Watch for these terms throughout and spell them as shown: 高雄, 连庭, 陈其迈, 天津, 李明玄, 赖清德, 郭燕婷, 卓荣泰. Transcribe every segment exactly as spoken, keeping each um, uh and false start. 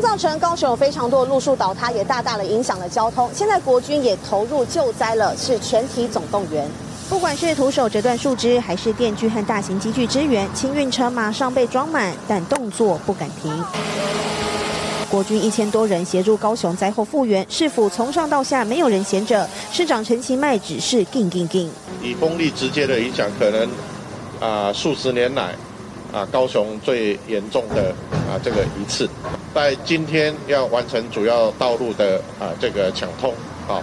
造成高雄有非常多的路树倒塌，也大大的影响了交通。现在国军也投入救灾了，是全体总动员。不管是徒手折断树枝，还是电锯和大型机具支援，清运车马上被装满，但动作不敢停。国军一千多人协助高雄灾后复原，市府从上到下没有人闲着。市长陈其迈只是“劲劲劲”，以风力直接的影响，可能啊、呃、数十年来。 啊，高雄最严重的啊这个一次，在今天要完成主要道路的啊这个抢通啊，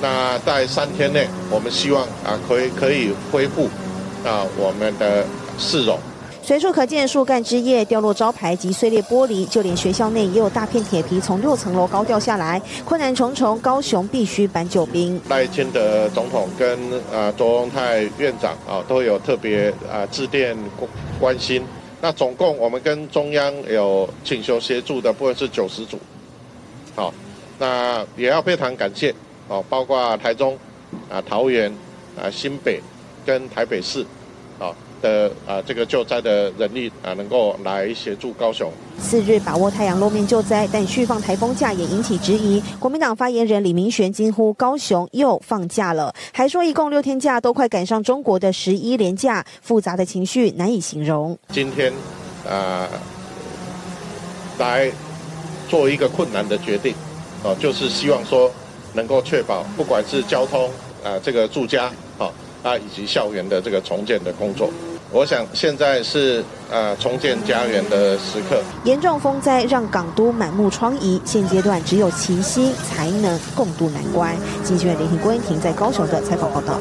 那在三天内，我们希望啊可以可以恢复啊我们的市容。随处可见树干枝叶掉落、招牌及碎裂玻璃，就连学校内也有大片铁皮从六层楼高掉下来，困难重重。高雄必须搬救兵。赖清德总统跟啊卓荣泰院长啊都有特别啊致电。 关心，那总共我们跟中央有请求协助的部分是九十组，好，那也要非常感谢哦，包括台中、啊桃园、啊新北跟台北市，好。 的啊，这个救灾的人力啊，能够来协助高雄。四日把握太阳露面救灾，但续放台风假也引起质疑。国民党发言人李明玄惊呼：“高雄又放假了！”还说一共六天假都快赶上中国的十一连假，复杂的情绪难以形容。今天啊、呃，来做一个困难的决定，哦、呃，就是希望说能够确保，不管是交通啊、呃，这个住家啊、呃，以及校园的这个重建的工作。 我想现在是呃重建家园的时刻。严重风灾让港都满目疮痍，现阶段只有齐心才能共度难关。记者连庭郭燕婷在高雄的采访报道。